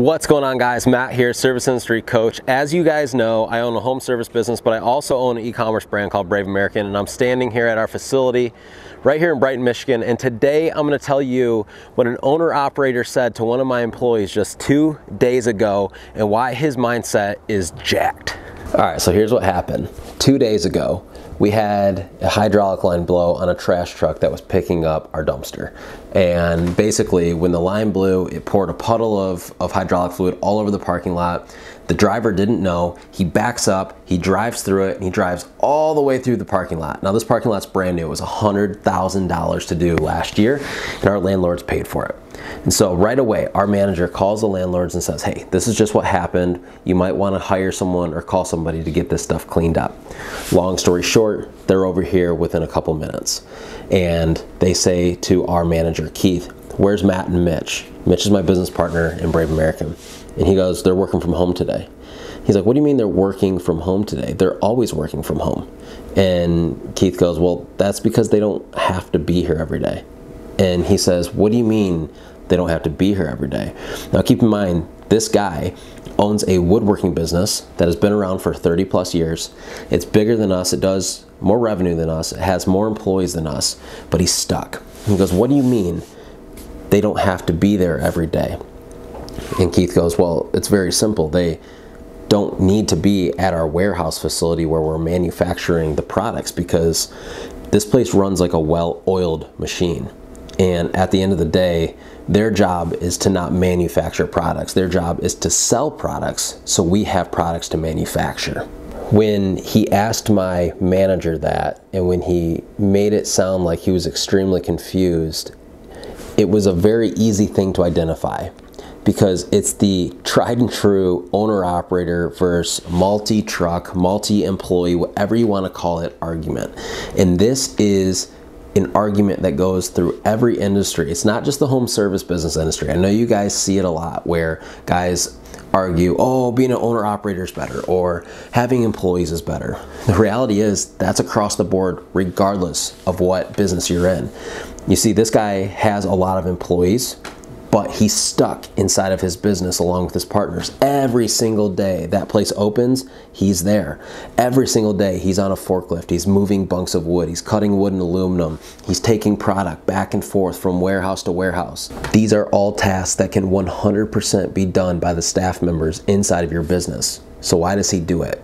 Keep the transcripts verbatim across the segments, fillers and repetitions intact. What's going on, guys? Matt here, Service Industry Coach. As you guys know, I own a home service business, but I also own an e-commerce brand called Brave American, and I'm standing here at our facility right here in Brighton, Michigan, and today I'm going to tell you what an owner-operator said to one of my employees just two days ago and why his mindset is jacked. All right, so here's what happened. Two days ago, we had a hydraulic line blow on a trash truck that was picking up our dumpster. And basically, when the line blew, it poured a puddle of, of hydraulic fluid all over the parking lot. The driver didn't know. He backs up, he drives through it, and he drives all the way through the parking lot. Now, this parking lot's brand new. It was one hundred thousand dollars to do last year, and our landlords paid for it. And so right away, our manager calls the landlords and says, hey, this is just what happened. You might want to hire someone or call somebody to get this stuff cleaned up. Long story short, they're over here within a couple minutes. And they say to our manager, Keith, where's Matt and Mitch? Mitch is my business partner in Brave American. And he goes, they're working from home today. He's like, what do you mean they're working from home today? They're always working from home. And Keith goes, well, that's because they don't have to be here every day. And he says, what do you mean they don't have to be here every day? Now keep in mind, this guy owns a woodworking business that has been around for thirty plus years. It's bigger than us, it does more revenue than us, it has more employees than us, but he's stuck. He goes, what do you mean they don't have to be there every day? And Keith goes, well, it's very simple. They don't need to be at our warehouse facility where we're manufacturing the products because this place runs like a well-oiled machine. And at the end of the day, their job is to not manufacture products. Their job is to sell products, so we have products to manufacture. When he asked my manager that, and when he made it sound like he was extremely confused, it was a very easy thing to identify because it's the tried and true owner-operator versus multi-truck, multi-employee, whatever you want to call it, argument. And this is an argument that goes through every industry. It's not just the home service business industry. I know you guys see it a lot where guys argue, oh, being an owner-operator is better or having employees is better. The reality is that's across the board regardless of what business you're in. You see, this guy has a lot of employees, but he's stuck inside of his business along with his partners. Every single day that place opens, he's there. Every single day he's on a forklift, he's moving bunks of wood, he's cutting wood and aluminum, he's taking product back and forth from warehouse to warehouse. These are all tasks that can one hundred percent be done by the staff members inside of your business. So why does he do it?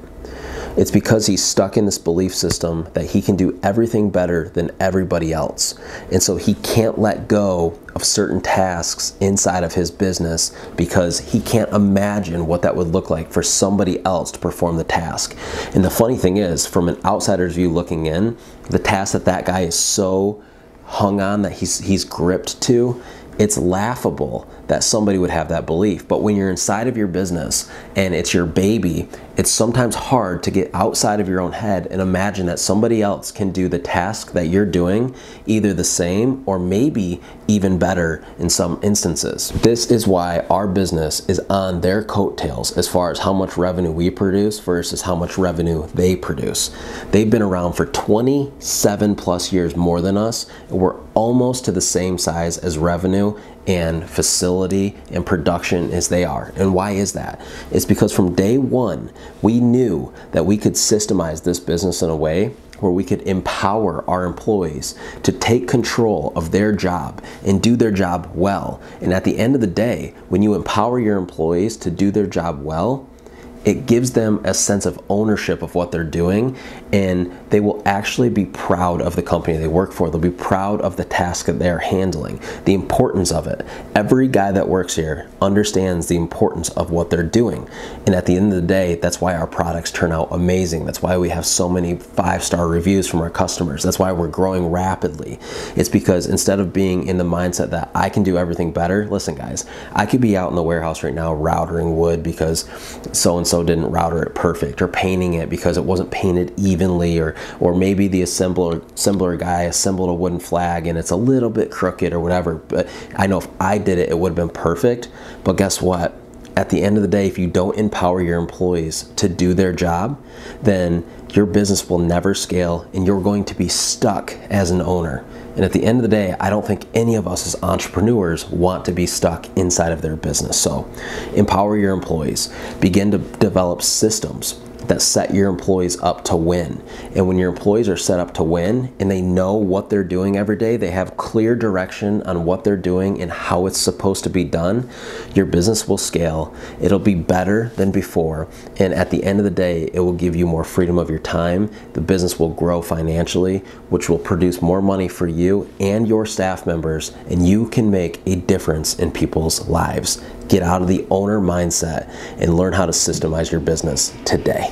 It's because he's stuck in this belief system that he can do everything better than everybody else. And so he can't let go of certain tasks inside of his business because he can't imagine what that would look like for somebody else to perform the task. And the funny thing is, from an outsider's view looking in, the task that that guy is so hung on that he's, he's gripped to, it's laughable that somebody would have that belief. But when you're inside of your business and it's your baby, it's sometimes hard to get outside of your own head and imagine that somebody else can do the task that you're doing either the same or maybe even better in some instances. This is why our business is on their coattails as far as how much revenue we produce versus how much revenue they produce. They've been around for twenty-seven plus years more than us, and we're almost to the same size as revenue and facility and production as they are. And why is that? It's because from day one, we knew that we could systemize this business in a way where we could empower our employees to take control of their job and do their job well. And at the end of the day, when you empower your employees to do their job well, it gives them a sense of ownership of what they're doing, and they will actually be proud of the company they work for. They'll be proud of the task that they're handling, the importance of it. Every guy that works here understands the importance of what they're doing. And at the end of the day, that's why our products turn out amazing. That's why we have so many five-star reviews from our customers. That's why we're growing rapidly. It's because instead of being in the mindset that I can do everything better, listen guys, I could be out in the warehouse right now routering wood because so-and-so didn't router it perfect, or painting it because it wasn't painted evenly, or or maybe the assembler assembler guy assembled a wooden flag and it's a little bit crooked or whatever, but I know if I did it, it would have been perfect. But guess what? At the end of the day, if you don't empower your employees to do their job, then your business will never scale and you're going to be stuck as an owner. And at the end of the day, I don't think any of us as entrepreneurs want to be stuck inside of their business. So empower your employees. Begin to develop systems that set your employees up to win. And when your employees are set up to win and they know what they're doing every day, they have clear direction on what they're doing and how it's supposed to be done, your business will scale. It'll be better than before. And at the end of the day, it will give you more freedom of your time. The business will grow financially, which will produce more money for you and your staff members. And you can make a difference in people's lives. Get out of the owner mindset and learn how to systemize your business today.